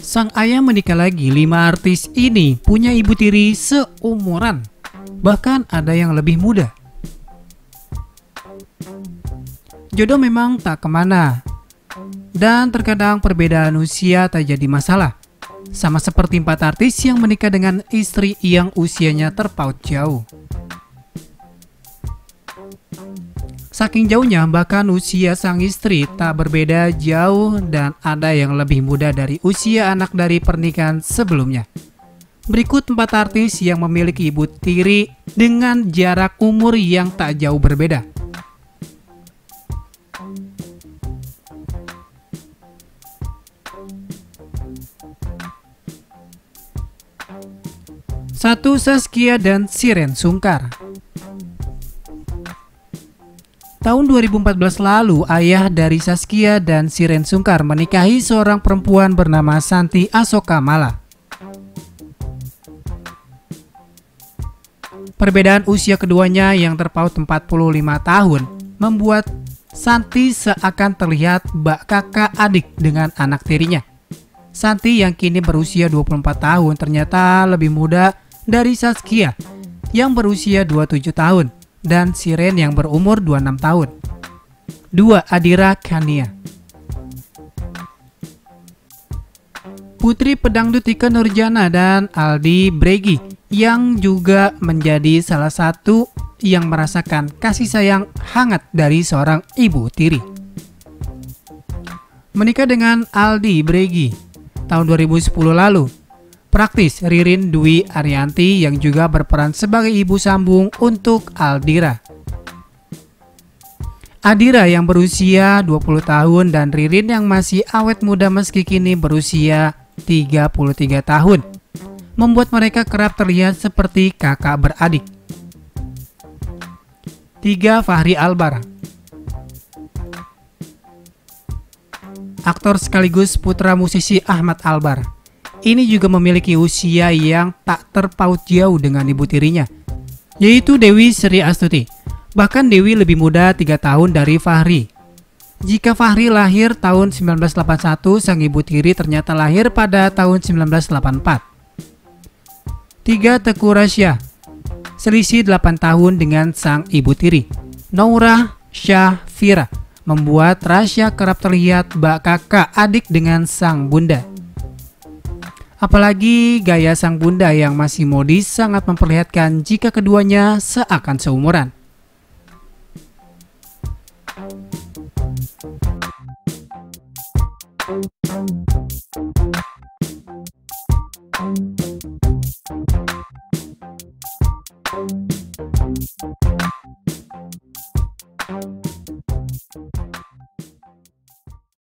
Sang ayah menikah lagi, 5 artis ini punya ibu tiri seumuran, bahkan ada yang lebih muda. Jodoh memang tak kemana, dan terkadang perbedaan usia tak jadi masalah. Sama seperti 4 artis yang menikah dengan istri yang usianya terpaut jauh. Saking jauhnya, bahkan usia sang istri tak berbeda jauh dan ada yang lebih muda dari usia anak dari pernikahan sebelumnya. Berikut 4 artis yang memiliki ibu tiri dengan jarak umur yang tak jauh berbeda. Satu, Zaskia dan Shireen Sungkar. Tahun 2014 lalu, ayah dari Zaskia dan Shireen Sungkar menikahi seorang perempuan bernama Santi Asoka Mala. Perbedaan usia keduanya yang terpaut 45 tahun membuat Santi seakan terlihat bak kakak adik dengan anak tirinya. Santi yang kini berusia 24 tahun ternyata lebih muda dari Zaskia yang berusia 27 tahun dan Shireen yang berumur 26 tahun. 2. Adira Kania Putri, pedang Dutika Nurjana dan Aldi Bregi yang juga menjadi salah satu yang merasakan kasih sayang hangat dari seorang ibu tiri. Menikah dengan Aldi Bregi tahun 2010 lalu. Praktis Ririn Dwi Arianti yang juga berperan sebagai ibu sambung untuk Adira. Adira yang berusia 20 tahun dan Ririn yang masih awet muda meski kini berusia 33 tahun. Membuat mereka kerap terlihat seperti kakak beradik. 3. Fachri Albar. Aktor sekaligus putra musisi Ahmad Albar. Ini juga memiliki usia yang tak terpaut jauh dengan ibu tirinya, yaitu Dewi Sri Astuti. Bahkan Dewi lebih muda 3 tahun dari Fachri. Jika Fachri lahir tahun 1981, sang ibu tiri ternyata lahir pada tahun 1984. 3. Teuku Rassya. Selisih 8 tahun dengan sang ibu tiri, Nora Syafira, membuat Rassya kerap terlihat bak kakak adik dengan sang bunda. Apalagi gaya sang bunda yang masih modis sangat memperlihatkan jika keduanya seakan seumuran.